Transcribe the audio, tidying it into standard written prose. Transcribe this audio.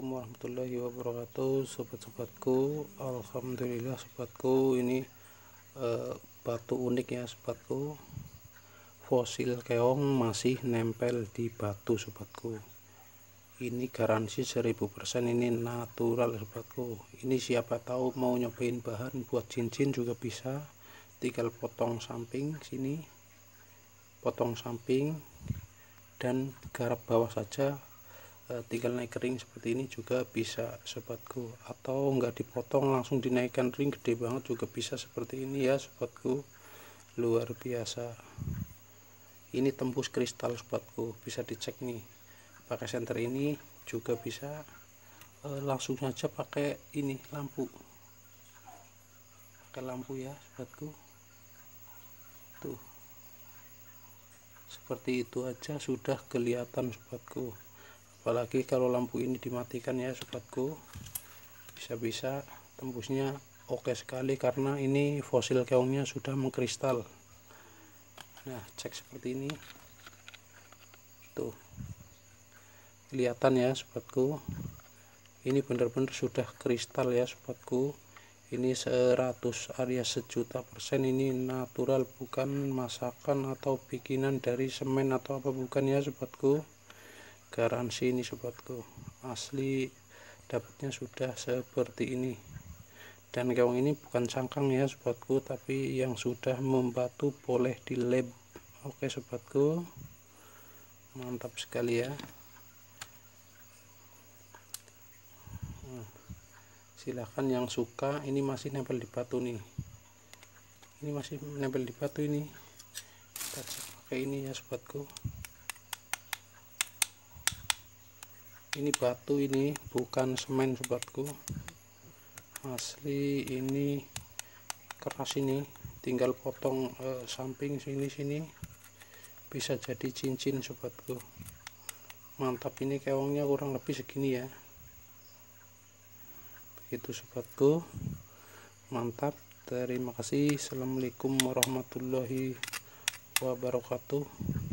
Assalamualaikum warahmatullahi wabarakatuh, sobat-sobatku. Alhamdulillah sobatku, ini batu unik ya sobatku. Fosil keong masih nempel di batu sobatku. Ini garansi 1000% ini natural sobatku. Ini siapa tahu mau nyobain bahan buat cincin juga bisa. Tinggal potong samping sini, potong samping dan garap bawah saja. Tinggal naik ring seperti ini juga bisa sobatku, atau enggak dipotong langsung dinaikkan ring gede banget juga bisa seperti ini ya sobatku. Luar biasa, ini tembus kristal sobatku, bisa dicek nih pakai senter ini juga bisa. Langsung saja pakai ini lampu, pakai lampu ya sobatku. Tuh seperti itu aja sudah kelihatan sobatku. Apalagi kalau lampu ini dimatikan ya sobatku, bisa-bisa tembusnya oke sekali karena ini fosil keongnya sudah mengkristal. Nah, cek seperti ini tuh kelihatan ya sobatku, ini benar-benar sudah kristal ya sobatku. Ini 100% ini natural, bukan masakan atau bikinan dari semen atau apa, bukan ya sobatku. Garansi ini sobatku, asli dapatnya sudah seperti ini. Dan keong ini bukan cangkang ya sobatku, tapi yang sudah membatu boleh di lab. Oke sobatku, mantap sekali ya. Silahkan yang suka, ini masih nempel di batu nih, ini masih nempel di batu ini. Kita cek pakai ini ya sobatku. Ini batu, ini bukan semen sobatku, asli ini keras. Ini tinggal potong samping sini-sini bisa jadi cincin sobatku. Mantap, ini keongnya kurang lebih segini ya, begitu sobatku. Mantap, terima kasih. Assalamualaikum warahmatullahi wabarakatuh.